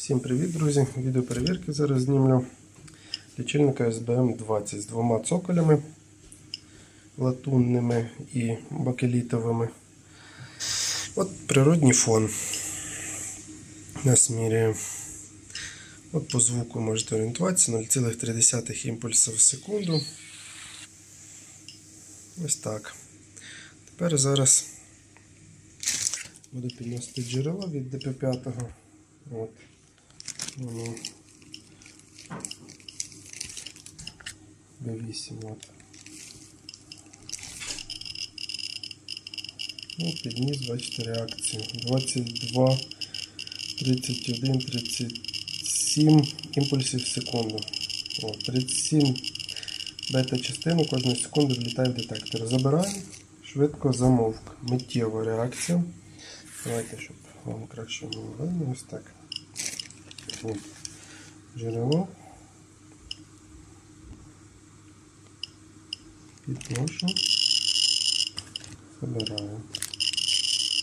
Всім привіт, друзі! Відео перевірки зараз знімлю лічильника СБМ-20 з двома цоколями латунними і бакелітовими. От природний фон нас міряє. От по звуку можете орієнтуватися, 0,3 імпульсів в секунду. Ось так. Тепер зараз буду підносити джерело від ДП5. От. Воно Б8. Підніс, бачите, реакцію. 22, 31, 37 імпульсів в секунду. От. 37 бета-частину кожної секунди влітає в детектор. Забираємо. Швидко замовк. Миттєва реакція. Давайте, щоб вам краще було видно. Ось так. От. Джерело. Підношу. Забираю.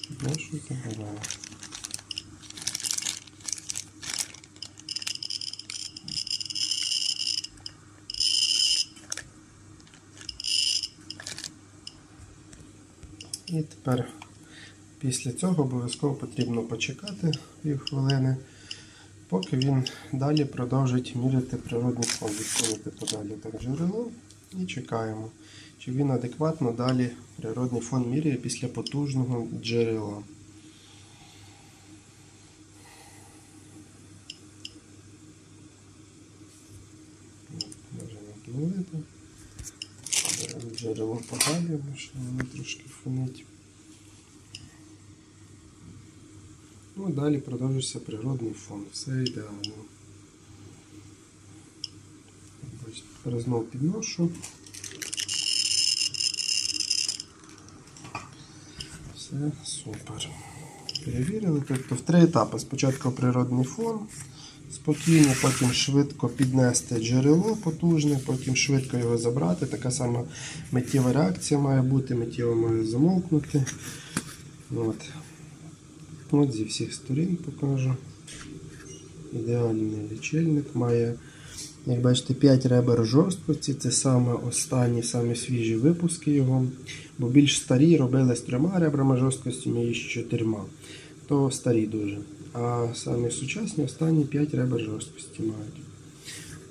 Підношу, забираю. І тепер після цього обов'язково потрібно почекати півхвилини, поки він далі продовжить міряти природний фон. Відкинути подалі так джерело і чекаємо, чи він адекватно далі природний фон міряє після потужного джерела. Джерело подалі, що воно трошки фонить. Ну, далі продовжується природний фон, все ідеально. Тепер знову підношу. Все, супер. Перевірили, тобто в три етапи. Спочатку природний фон, спокійно, потім швидко піднести джерело потужне, потім швидко його забрати. Така сама миттєва реакція має бути, миттєво має замовкнути. От. От зі всіх сторін покажу. Ідеальний лічильник має, як бачите, 5 ребер жорсткості. Це саме останні, саме свіжі випуски його. Бо більш старі робили з 3 ребрами жорсткості, і з 4. То старі дуже. А самі сучасні останні 5 ребер жорсткості мають.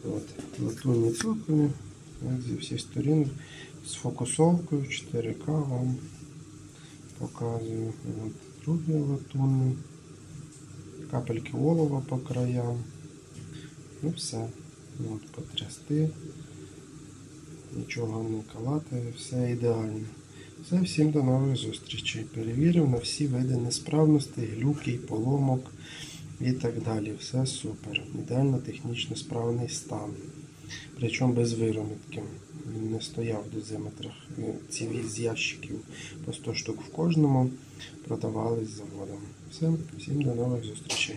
От, латунні цоколі. От зі всіх сторін. З фокусовкою 4К вам показую. От. Другий латунний, капельки олова по краям. Ну все. От, потрясти, нічого не калати, все ідеально. Все, всім до нових зустрічей. Перевірив на всі види несправності, глюки, поломок і так далі. Все супер. Ідеально технічно справний стан. Причому без виромітки. Він не стояв в дозиметрах. Ці з ящиків по 100 штук в кожному продавались заводом. Всім до нових зустрічей.